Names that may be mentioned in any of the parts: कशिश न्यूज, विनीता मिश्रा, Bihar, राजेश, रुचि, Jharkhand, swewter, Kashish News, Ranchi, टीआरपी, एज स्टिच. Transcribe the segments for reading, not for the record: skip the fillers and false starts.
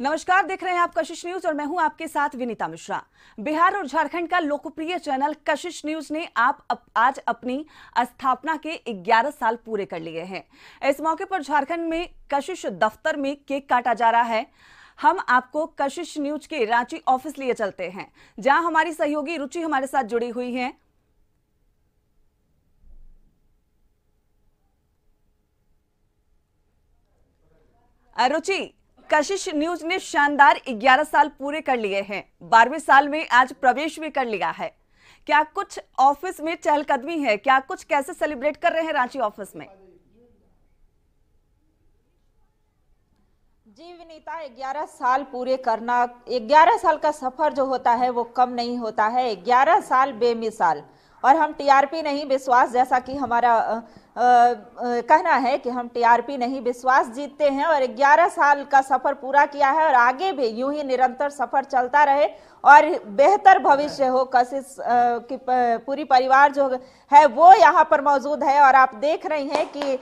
नमस्कार, देख रहे हैं आप कशिश न्यूज और मैं हूं आपके साथ विनीता मिश्रा। बिहार और झारखंड का लोकप्रिय चैनल कशिश न्यूज ने आज अपनी स्थापना के 11 साल पूरे कर लिए हैं। इस मौके पर झारखंड में कशिश दफ्तर में केक काटा जा रहा है। हम आपको कशिश न्यूज के रांची ऑफिस लिए चलते हैं, जहां हमारी सहयोगी रुचि हमारे साथ जुड़ी हुई है। रुचि, कशिश न्यूज ने शानदार 11 साल पूरे कर लिए हैं, 12वें साल में आज प्रवेश भी कर लिया है। क्या कुछ ऑफिस में चहलकदमी है, क्या कुछ कैसे सेलिब्रेट कर रहे हैं रांची ऑफिस में? जी विनीता, 11 साल पूरे करना, 11 साल का सफर जो होता है वो कम नहीं होता है। 11 साल बेमिसाल, और हम टीआरपी नहीं विश्वास, जैसा कि हमारा कहना है कि हम टीआरपी नहीं विश्वास जीतते हैं, और 11 साल का सफर पूरा किया है और आगे भी यूं ही निरंतर सफर चलता रहे और बेहतर भविष्य हो। कशिश की पूरी परिवार जो है वो यहाँ पर मौजूद है, और आप देख रही हैं कि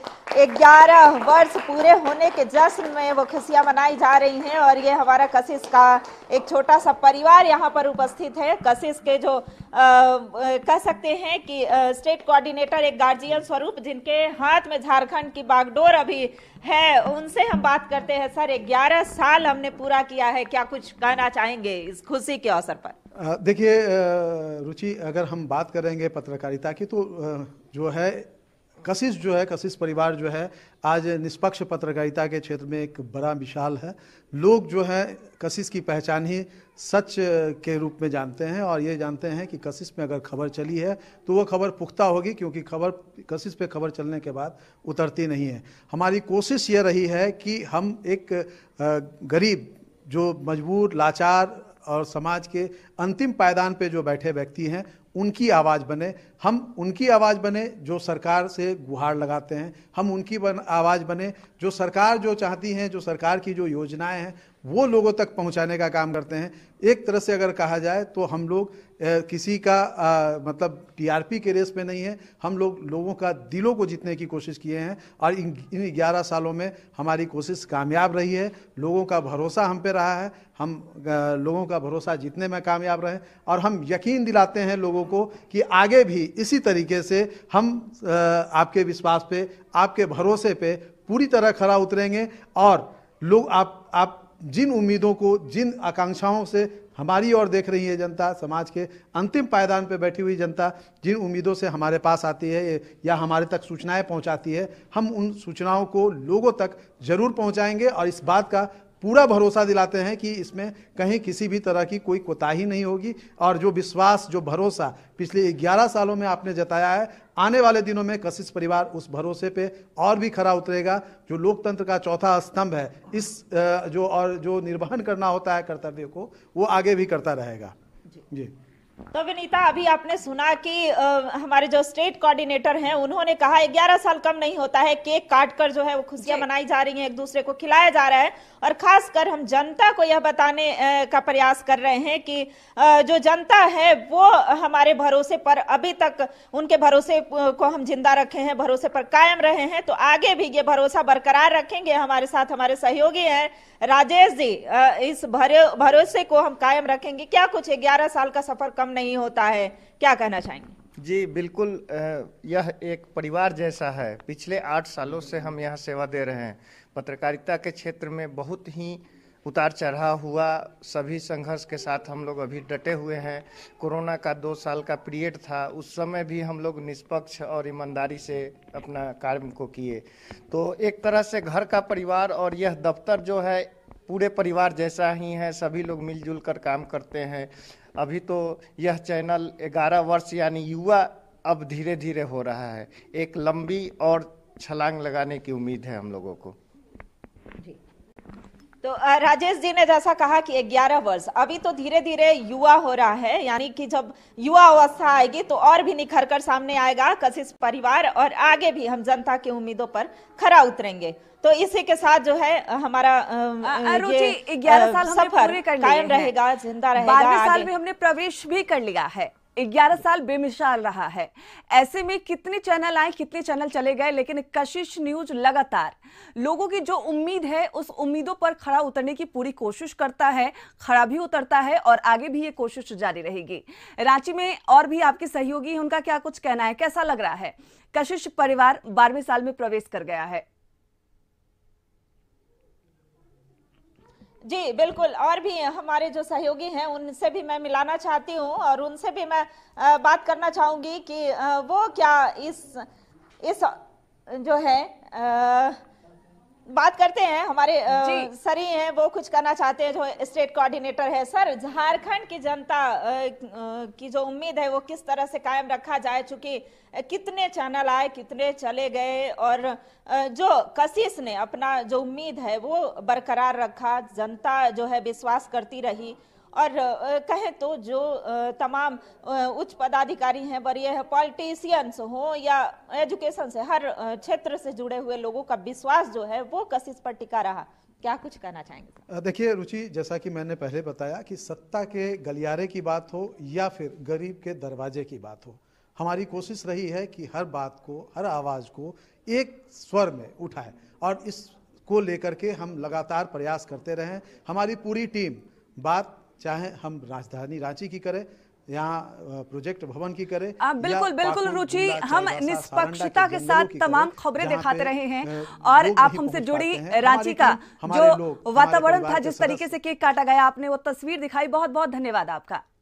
11 वर्ष पूरे होने के जश्न में वो खुशियाँ मनाई जा रही हैं, और ये हमारा कशिश का एक छोटा सा परिवार यहाँ पर उपस्थित है। कशिश के जो कह सकते हैं कि स्टेट कोऑर्डिनेटर, एक गार्जियन स्वरूप जिनके हाथ में झारखंड की बागडोर अभी है, उनसे हम बात करते हैं। सर, 11 साल हमने पूरा किया है, क्या कुछ कहना चाहेंगे इस खुशी के अवसर पर? देखिए रुचि, अगर हम बात करेंगे पत्रकारिता की, तो जो है कशिश परिवार जो है आज निष्पक्ष पत्रकारिता के क्षेत्र में एक बड़ा विशाल है। लोग जो है कशिश की पहचान ही सच के रूप में जानते हैं, और ये जानते हैं कि कशिश में अगर खबर चली है तो वो खबर पुख्ता होगी, क्योंकि खबर कशिश पे खबर चलने के बाद उतरती नहीं है। हमारी कोशिश ये रही है कि हम एक गरीब, जो मजबूर, लाचार और समाज के अंतिम पायदान पे जो बैठे व्यक्ति हैं उनकी आवाज़ बने। हम उनकी आवाज़ बने जो सरकार से गुहार लगाते हैं, हम उनकी आवाज़ बने जो सरकार जो चाहती हैं, जो सरकार की जो योजनाएं हैं वो लोगों तक पहुंचाने का काम करते हैं। एक तरह से अगर कहा जाए तो हम लोग किसी का मतलब टीआरपी के रेस में नहीं है, हम लोग लोगों का दिलों को जीतने की कोशिश किए हैं, और इन 11 सालों में हमारी कोशिश कामयाब रही है। लोगों का भरोसा हम पे रहा है, हम लोगों का भरोसा जीतने में कामयाब रहे, और हम यकीन दिलाते हैं लोगों को कि आगे भी इसी तरीके से हम आपके विश्वास पे, आपके भरोसे पे पूरी तरह खरा उतरेंगे, और लोग आप जिन उम्मीदों को, जिन आकांक्षाओं से हमारी ओर देख रही है जनता, समाज के अंतिम पायदान पे बैठी हुई जनता जिन उम्मीदों से हमारे पास आती है या हमारे तक सूचनाएं पहुंचाती है, हम उन सूचनाओं को लोगों तक जरूर पहुंचाएंगे, और इस बात का पूरा भरोसा दिलाते हैं कि इसमें कहीं किसी भी तरह की कोई कोताही नहीं होगी। और जो विश्वास, जो भरोसा पिछले 11 सालों में आपने जताया है, आने वाले दिनों में कशिश परिवार उस भरोसे पे और भी खरा उतरेगा, जो लोकतंत्र का चौथा स्तंभ है, इस जो निर्वहन करना होता है कर्तव्य को, वो आगे भी करता रहेगा। जी तो विनीता, अभी आपने सुना कि हमारे जो स्टेट कोऑर्डिनेटर हैं उन्होंने कहा 11 साल कम नहीं होता है, केक काट कर जो है वो खुशियां मनाई जा रही हैं, एक दूसरे को खिलाया जा रहा है, और खासकर हम जनता को यह बताने का प्रयास कर रहे हैं कि जो जनता है वो हमारे भरोसे पर, अभी तक उनके भरोसे को हम जिंदा रखे हैं, भरोसे पर कायम रहे हैं, तो आगे भी ये भरोसा बरकरार रखेंगे। हमारे साथ हमारे सहयोगी हैं राजेश जी, इस भरोसे को हम कायम रखेंगे। क्या कुछ 11 साल का सफर कम नहीं होता है, क्या कहना चाहेंगे? जी बिल्कुल, यह एक परिवार जैसा है। पिछले 8 सालों से हम यहाँ सेवा दे रहे हैं। पत्रकारिता के क्षेत्र में बहुत ही उतार चढ़ाव हुआ, सभी संघर्ष के साथ हम लोग अभी डटे हुए हैं। कोरोना का 2 साल का पीरियड था, उस समय भी हम लोग निष्पक्ष और ईमानदारी से अपना कार्य को किए। तो एक तरह से घर का परिवार और यह दफ्तर जो है पूरे परिवार जैसा ही है, सभी लोग मिलजुल कर काम करते हैं। अभी तो यह चैनल 11 वर्ष यानी युवा अब धीरे धीरे हो रहा है, एक लंबी और छलांग लगाने की उम्मीद है हम लोगों को। तो राजेश जी ने जैसा कहा कि 11 वर्ष, अभी तो धीरे धीरे युवा हो रहा है, यानी कि जब युवा अवस्था आएगी तो और भी निखर कर सामने आएगा कशिश परिवार, और आगे भी हम जनता की उम्मीदों पर खरा उतरेंगे। तो इसी के साथ जो है हमारा ये 11 साल सफर कायम रहेगा, जिंदा रहेगा। 12वें साल में हमने प्रवेश भी कर लिया है, 11 साल बेमिसाल रहा है। ऐसे में कितने चैनल आए, कितने चैनल चले गए, लेकिन कशिश न्यूज लगातार लोगों की जो उम्मीद है उस उम्मीदों पर खरा उतरने की पूरी कोशिश करता है, खरा भी उतरता है और आगे भी ये कोशिश जारी रहेगी। रांची में और भी आपके सहयोगी हैं, उनका क्या कुछ कहना है, कैसा लग रहा है? कशिश परिवार 12वें साल में प्रवेश कर गया है। जी बिल्कुल, और भी हमारे जो सहयोगी हैं उनसे भी मैं मिलाना चाहती हूं और उनसे भी मैं बात करना चाहूंगी कि वो क्या इस जो है बात करते हैं। हमारे सर ही हैं, वो कुछ करना चाहते हैं, जो स्टेट कोऑर्डिनेटर है। सर, झारखंड की जनता की जो उम्मीद है वो किस तरह से कायम रखा जाए, चूंकि कितने चैनल आए, कितने चले गए और जो कशिश ने अपना जो उम्मीद है वो बरकरार रखा, जनता जो है विश्वास करती रही और कहें तो जो तमाम उच्च पदाधिकारी हैं, वरीय है, पॉलिटिशियंस हो या एजुकेशन से, हर क्षेत्र से जुड़े हुए लोगों का विश्वास जो है वो कशिश पर टिका रहा। क्या कुछ कहना चाहेंगे? देखिए रुचि, जैसा कि मैंने पहले बताया कि सत्ता के गलियारे की बात हो या फिर गरीब के दरवाजे की बात हो, हमारी कोशिश रही है कि हर बात को, हर आवाज़ को एक स्वर में उठाए और इसको लेकर के हम लगातार प्रयास करते रहें। हमारी पूरी टीम, बात चाहे हम राजधानी रांची की करें, यहाँ प्रोजेक्ट भवन की करें, बिल्कुल बिल्कुल रुचि, हम निष्पक्षता के साथ तमाम खबरें दिखाते रहे हैं और आप हमसे जुड़ी रांची का जो वातावरण था, जिस तरीके से केक काटा गया, आपने वो तस्वीर दिखाई। बहुत बहुत धन्यवाद आपका।